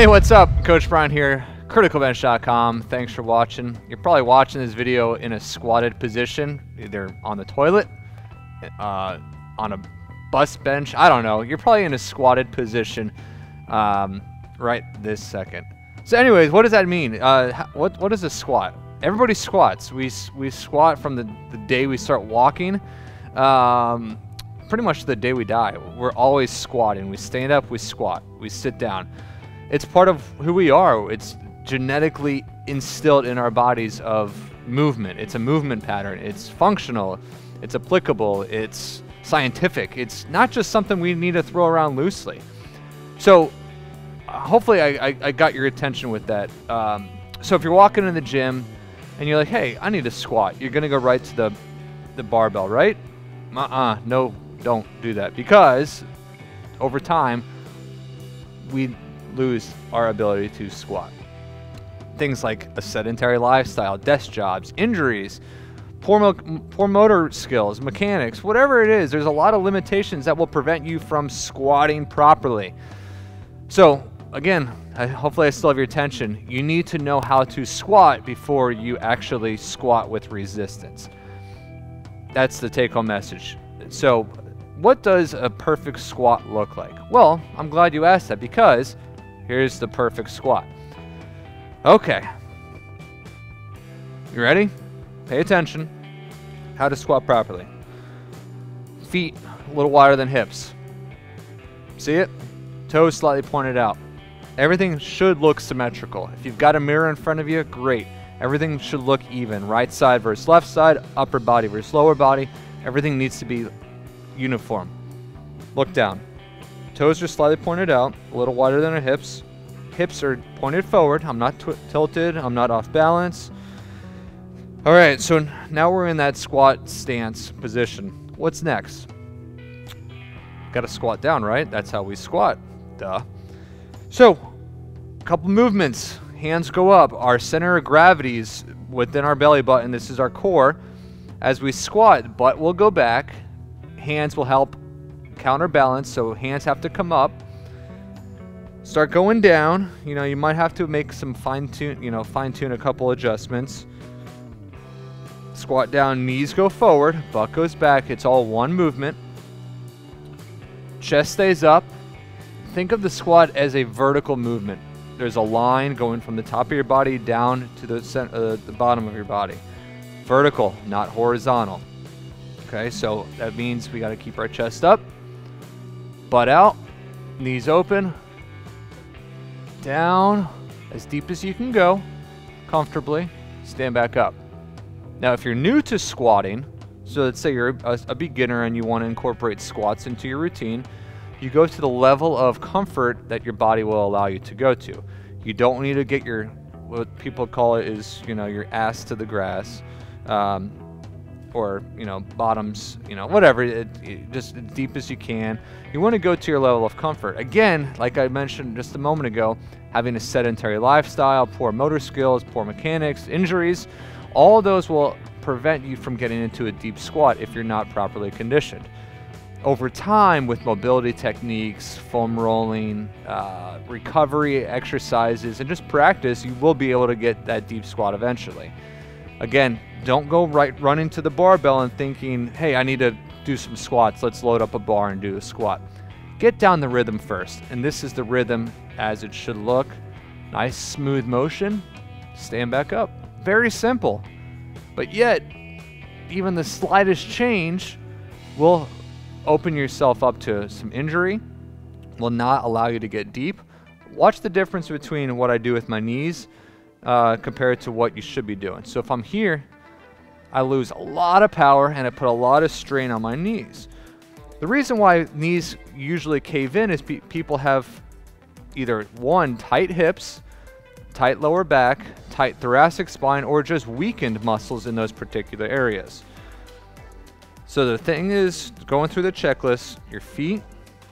Hey, what's up? Coach Brian here, criticalbench.com. Thanks for watching. You're probably watching this video in a squatted position, either on the toilet, on a bus bench. I don't know. You're probably in a squatted position right this second. So anyways, what does that mean? What is a squat? Everybody squats. We squat from the day we start walking, pretty much the day we die. We're always squatting. We stand up, we squat, we sit down. It's part of who we are. It's genetically instilled in our bodies of movement. It's a movement pattern. It's functional. It's applicable. It's scientific. It's not just something we need to throw around loosely. So hopefully I got your attention with that. So if you're walking in the gym and you're like, hey, I need to squat, you're going to go right to the barbell, right? No, don't do that, because over time we lose our ability to squat. Things like a sedentary lifestyle, desk jobs, injuries, poor motor skills, mechanics, whatever it is, there's a lot of limitations that will prevent you from squatting properly. So again, hopefully I still have your attention. You need to know how to squat before you actually squat with resistance. That's the take-home message. So what does a perfect squat look like? Well, I'm glad you asked that, because here's the perfect squat. Okay. You ready? Pay attention. How to squat properly. Feet a little wider than hips. See it? Toes slightly pointed out. Everything should look symmetrical. If you've got a mirror in front of you, great. Everything should look even. Right side versus left side, upper body versus lower body. Everything needs to be uniform. Look down. Toes are slightly pointed out, a little wider than our hips. Hips are pointed forward. I'm not tilted. I'm not off balance. All right, so now we're in that squat stance position. What's next? Got to squat down, right? That's how we squat. Duh. So, a couple movements. Hands go up. Our center of gravity is within our belly button. This is our core. As we squat, butt will go back. Hands will help counterbalance, so hands have to come up. Start going down. You know, you might have to make some fine tune a couple adjustments. Squat down, knees go forward, butt goes back. It's all one movement. Chest stays up. Think of the squat as a vertical movement. There's a line going from the top of your body down to the center, the bottom of your body. Vertical, not horizontal. Okay, so that means we got to keep our chest up. Butt out, knees open, down as deep as you can go, comfortably, stand back up. Now if you're new to squatting, so let's say you're a beginner and you want to incorporate squats into your routine, you go to the level of comfort that your body will allow you to go to. You don't need to get your, what people call it is, you know, your ass to the grass, or, you know, bottoms, you know, whatever, just as deep as you can. You want to go to your level of comfort. Again, like I mentioned just a moment ago, having a sedentary lifestyle, poor motor skills, poor mechanics, injuries, all those will prevent you from getting into a deep squat if you're not properly conditioned. Over time, with mobility techniques, foam rolling, recovery exercises, and just practice, you will be able to get that deep squat eventually. Again, don't go running to the barbell and thinking, hey, I need to do some squats. Let's load up a bar and do a squat. Get down the rhythm first. And this is the rhythm as it should look. Nice, smooth motion. Stand back up. Very simple. But yet, even the slightest change will open yourself up to some injury, will not allow you to get deep. Watch the difference between what I do with my knees compared to what you should be doing. So if I'm here, I lose a lot of power and I put a lot of strain on my knees. The reason why knees usually cave in is people have either one, tight hips, tight lower back, tight thoracic spine, or just weakened muscles in those particular areas. So the thing is, going through the checklist, your feet,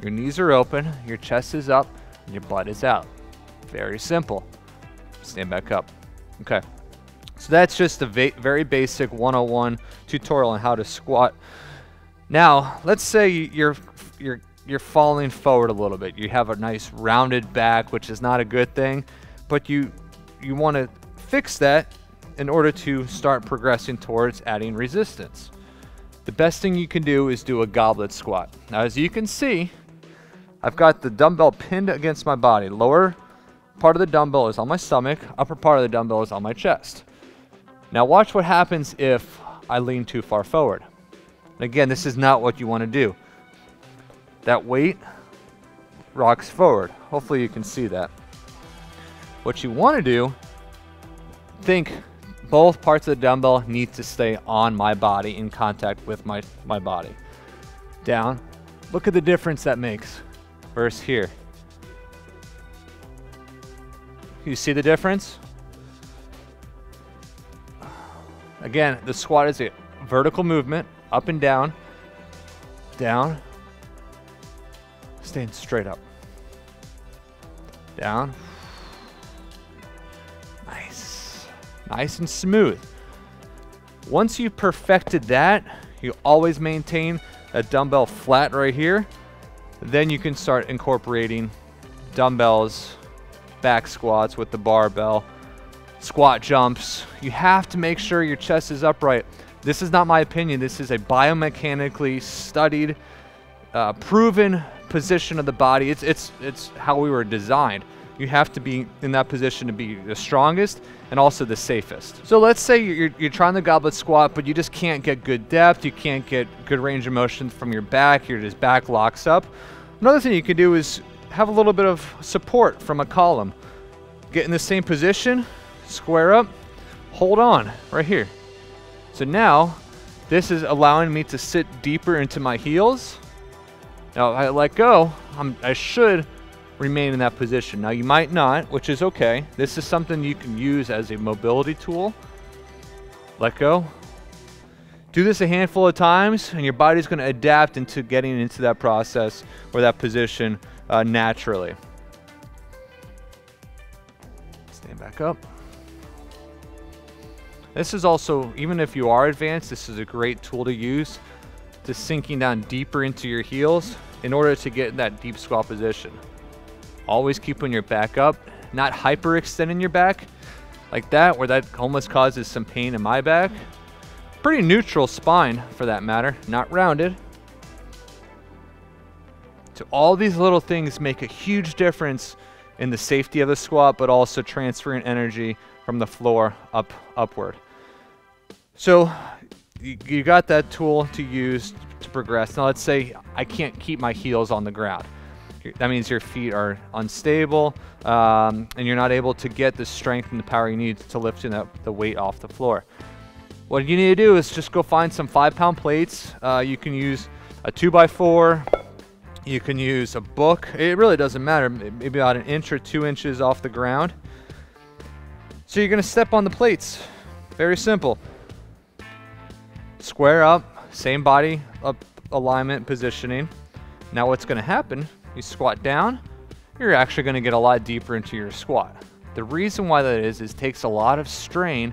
your knees are open, your chest is up, and your butt is out. Very simple. Stand back up. Okay. So that's just the very basic 101 tutorial on how to squat. Now, let's say your you're falling forward a little bit. You have a nice rounded back, which is not a good thing, but you want to fix that in order to start progressing towards adding resistance. The best thing you can do is do a goblet squat. Now, as you can see, I've got the dumbbell pinned against my body. Lower part of the dumbbell is on my stomach, upper part of the dumbbell is on my chest. Now watch what happens if I lean too far forward. And again, this is not what you want to do. That weight rocks forward. Hopefully you can see that. What you want to do, think both parts of the dumbbell need to stay on my body, in contact with my body. Down. Look at the difference that makes versus here. You see the difference? Again, the squat is a vertical movement, up and down, down, staying straight up, down. Nice, nice and smooth. Once you've perfected that, you always maintain a dumbbell flat right here. Then you can start incorporating dumbbells, back squats with the barbell, squat jumps. You have to make sure your chest is upright. This is not my opinion. This is a biomechanically studied, proven position of the body. It's how we were designed. You have to be in that position to be the strongest and also the safest. So let's say you're trying the goblet squat, but you just can't get good depth. You can't get good range of motion from your back. Your back locks up. Another thing you can do is have a little bit of support from a column. Get in the same position, square up, hold on right here. So now this is allowing me to sit deeper into my heels. Now if I let go, I should remain in that position. Now you might not, which is okay. This is something you can use as a mobility tool. Let go. Do this a handful of times and your body's going to adapt into getting into that process or that position naturally. Stand back up. This is also, even if you are advanced, this is a great tool to use, to sinking down deeper into your heels in order to get in that deep squat position. Always keeping your back up, not hyperextending your back like that, where that almost causes some pain in my back. Pretty neutral spine for that matter, not rounded. So all these little things make a huge difference in the safety of the squat, but also transferring energy from the floor upward. So you got that tool to use to progress. Now let's say I can't keep my heels on the ground. That means your feet are unstable and you're not able to get the strength and the power you need to lift the weight off the floor. What you need to do is just go find some 5-pound plates. You can use a 2x4. You can use a book. It really doesn't matter. Maybe about 1 or 2 inches off the ground. So you're going to step on the plates. Very simple. Square up, same body up alignment, positioning. Now what's going to happen, you squat down, you're actually going to get a lot deeper into your squat. The reason why that is it takes a lot of strain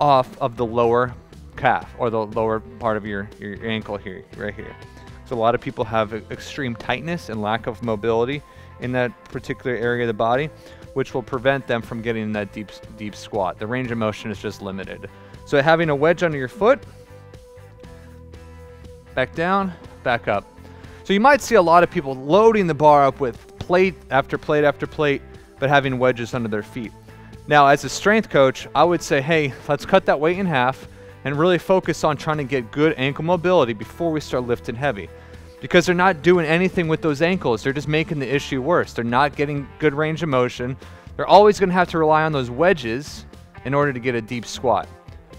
off of the lower calf or the lower part of your ankle here, right here. So a lot of people have extreme tightness and lack of mobility in that particular area of the body, which will prevent them from getting in that deep squat. The range of motion is just limited. So having a wedge under your foot, back down, back up. So you might see a lot of people loading the bar up with plate after plate after plate, but having wedges under their feet. Now, as a strength coach, I would say, hey, let's cut that weight in half and really focus on trying to get good ankle mobility before we start lifting heavy. Because they're not doing anything with those ankles. They're just making the issue worse. They're not getting good range of motion. They're always going to have to rely on those wedges in order to get a deep squat.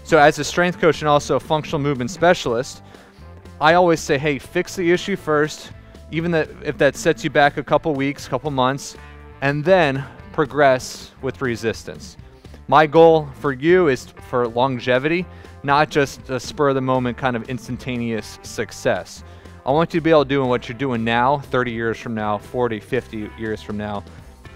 So as a strength coach and also a functional movement specialist, I always say, hey, fix the issue first, even if that sets you back a couple weeks, couple months, and then progress with resistance. My goal for you is for longevity, not just a spur of the moment kind of instantaneous success. I want you to be able to do what you're doing now, 30 years from now, 40, 50 years from now,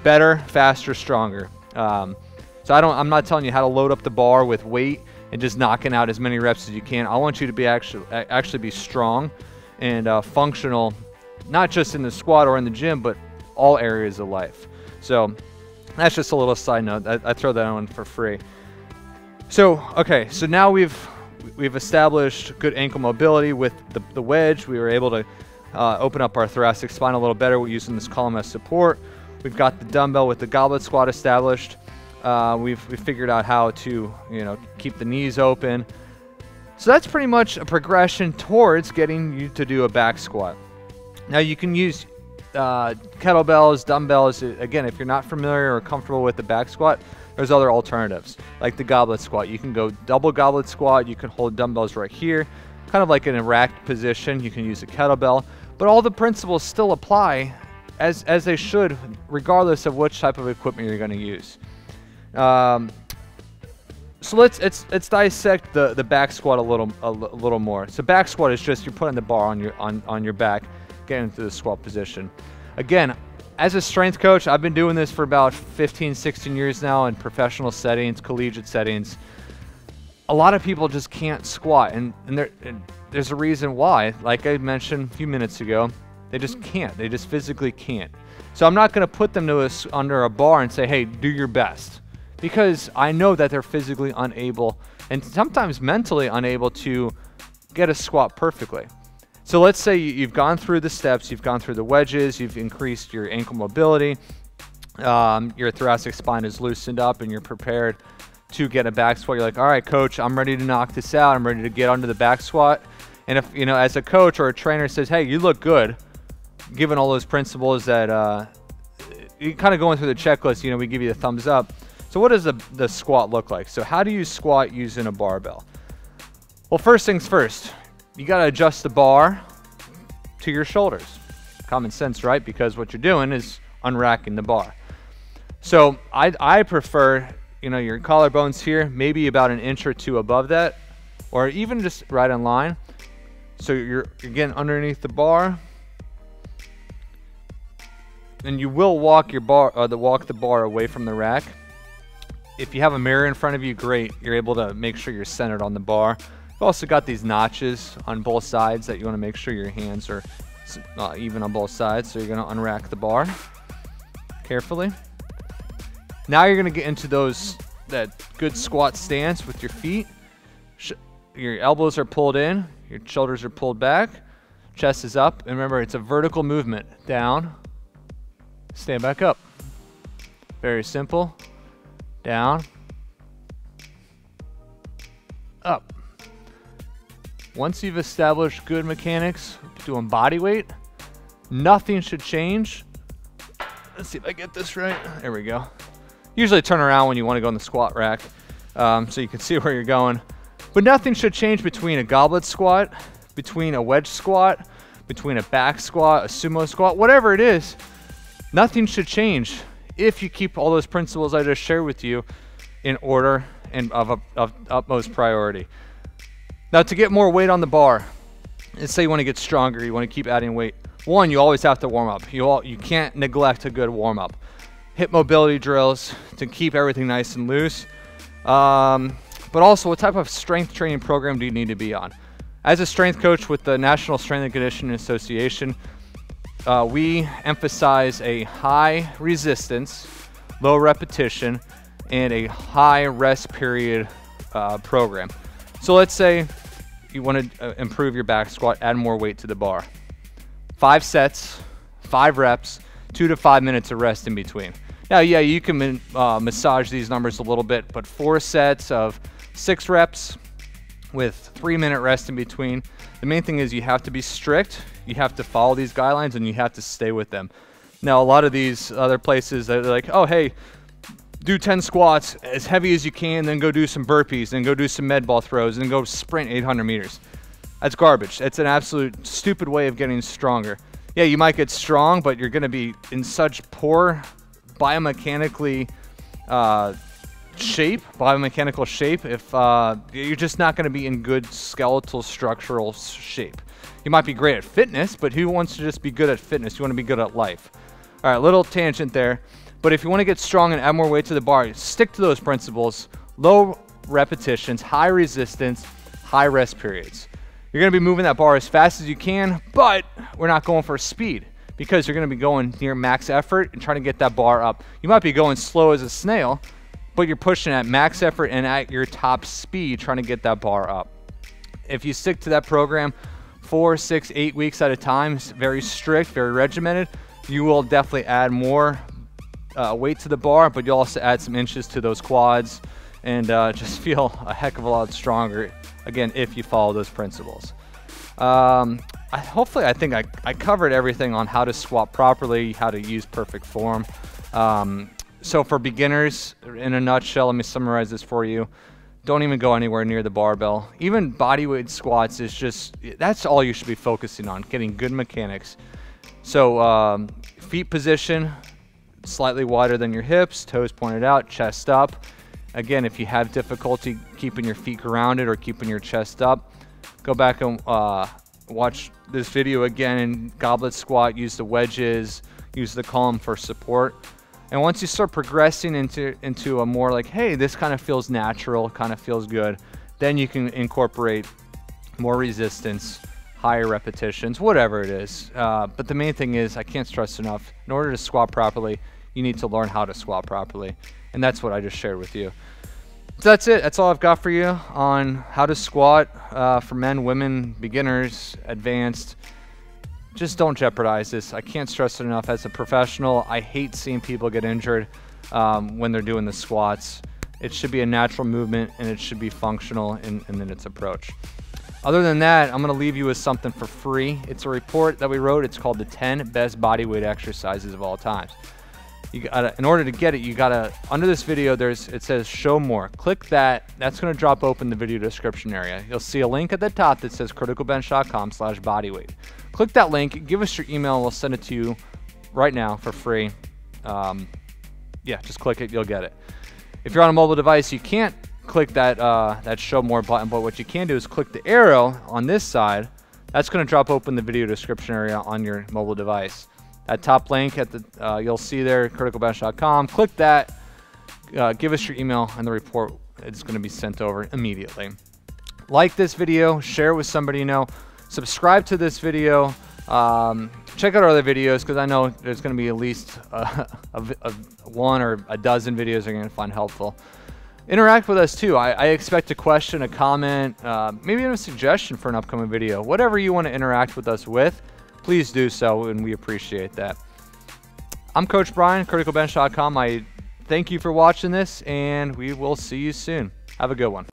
better, faster, stronger. So I'm not telling you how to load up the bar with weight and just knocking out as many reps as you can. I want you to be actually be strong and functional not just in the squat or in the gym, but all areas of life. So that's just a little side note. I throw that on for free. So, okay, so now we've established good ankle mobility with the wedge. We were able to open up our thoracic spine a little better. We're using this column as support. We've got the dumbbell with the goblet squat established. We've figured out how to, you know, keep the knees open. So that's pretty much a progression towards getting you to do a back squat. Now you can use kettlebells, dumbbells. Again, if you're not familiar or comfortable with the back squat, there's other alternatives like the goblet squat. You can go double goblet squat. You can hold dumbbells right here, kind of like in a racked position. You can use a kettlebell, but all the principles still apply as they should, regardless of which type of equipment you're going to use. So let's dissect the back squat a little more. So back squat is just you're putting the bar on your back, getting into the squat position. Again, as a strength coach, I've been doing this for about 15, 16 years now in professional settings, collegiate settings. A lot of people just can't squat, and there's a reason why. Like I mentioned a few minutes ago, they just can't. They just physically can't. So I'm not going to put them under a bar and say, hey, do your best, because I know that they're physically unable and sometimes mentally unable to get a squat perfectly. So let's say you've gone through the steps, you've gone through the wedges, you've increased your ankle mobility, your thoracic spine is loosened up and you're prepared to get a back squat. You're like, all right, coach, I'm ready to knock this out. I'm ready to get onto the back squat. And if, you know, as a coach or a trainer says, hey, you look good, given all those principles that you're kind of going through the checklist, you know, we give you the thumbs up. So what does the squat look like? So how do you squat using a barbell? Well, first things first. You got to adjust the bar to your shoulders. Common sense, right? Because what you're doing is unracking the bar. So I prefer, you know, your collarbones here, maybe about an inch or two above that, or even just right in line. So you're, again, underneath the bar. And you will walk your bar, walk the bar away from the rack. If you have a mirror in front of you, great. You're able to make sure you're centered on the bar. You've also got these notches on both sides that you want to make sure your hands are even on both sides. So you're going to unrack the bar carefully. Now you're going to get into that good squat stance with your feet. Your elbows are pulled in, your shoulders are pulled back, chest is up, and remember it's a vertical movement. Down, stand back up. Very simple. Down, up. Once you've established good mechanics, doing body weight, nothing should change. Let's see if I get this right. There we go. Usually turn around when you want to go in the squat rack so you can see where you're going. But nothing should change between a goblet squat, between a wedge squat, between a back squat, a sumo squat, whatever it is. Nothing should change if you keep all those principles I just shared with you in order and of utmost priority. Now to get more weight on the bar, let's say you want to get stronger, you want to keep adding weight. One, you always have to warm up. You can't neglect a good warm up. Hip mobility drills to keep everything nice and loose. But also, what type of strength training program do you need to be on? As a strength coach with the National Strength and Conditioning Association, we emphasize a high resistance, low repetition, and a high rest period program. So let's say you want to improve your back squat, add more weight to the bar. 5 sets, 5 reps, 2 to 5 minutes of rest in between. Now, yeah, you can massage these numbers a little bit, but 4 sets of 6 reps with 3-minute rest in between. The main thing is you have to be strict, you have to follow these guidelines, and you have to stay with them. Now, a lot of these other places, they're like, oh, hey, do 10 squats as heavy as you can, then go do some burpees, then go do some med ball throws, and go sprint 800 meters. That's garbage. That's an absolute stupid way of getting stronger. Yeah, you might get strong, but you're going to be in such poor biomechanically biomechanical shape, if you're just not going to be in good skeletal structural shape. You might be great at fitness, but who wants to just be good at fitness? You want to be good at life. All right, little tangent there. But if you want to get strong and add more weight to the bar, stick to those principles: low repetitions, high resistance, high rest periods. You're gonna be moving that bar as fast as you can, but we're not going for speed because you're gonna be going near max effort and trying to get that bar up. You might be going slow as a snail, but you're pushing at max effort and at your top speed trying to get that bar up. If you stick to that program 4, 6, 8 weeks at a time, very strict, very regimented, you will definitely add more weight to the bar, but you'll also add some inches to those quads and just feel a heck of a lot stronger, again, if you follow those principles. I covered everything on how to squat properly, how to use perfect form. So for beginners, in a nutshell, let me summarize this for you. Don't even go anywhere near the barbell. Even bodyweight squats is just, that's all you should be focusing on, getting good mechanics. So feet position, slightly wider than your hips, toes pointed out, chest up. Again, if you have difficulty keeping your feet grounded or keeping your chest up, go back and watch this video again and goblet squat, use the wedges, use the column for support. And once you start progressing into a more like, hey, this kind of feels natural, kind of feels good, then you can incorporate more resistance, higher repetitions, whatever it is. But the main thing is, I can't stress enough, in order to squat properly, you need to learn how to squat properly. And that's what I just shared with you. So that's it, that's all I've got for you on how to squat for men, women, beginners, advanced. Just don't jeopardize this. I can't stress it enough. As a professional, I hate seeing people get injured when they're doing the squats. It should be a natural movement and it should be functional in its approach. Other than that, I'm gonna leave you with something for free. It's a report that we wrote. It's called the 10 best bodyweight exercises of all time. You gotta, in order to get it, you gotta, under this video, it says show more. Click that, that's gonna drop open the video description area. You'll see a link at the top that says criticalbench.com/bodyweight. Click that link, give us your email, we'll send it to you right now for free. Yeah, just click it, you'll get it. If you're on a mobile device, you can't click that that show more button, but what you can do is click the arrow on this side. That's going to drop open the video description area on your mobile device. That top link at the you'll see there, criticalbench.com. Click that, give us your email, and the report is going to be sent over immediately. Like this video, share it with somebody you know, subscribe to this video, check out our other videos, because I know there's going to be at least one or a dozen videos you're going to find helpful. Interact with us too. I expect a question, a comment, maybe even a suggestion for an upcoming video. Whatever you want to interact with us with, please do so, and we appreciate that. I'm Coach Brian, criticalbench.com. I thank you for watching this, and we will see you soon. Have a good one.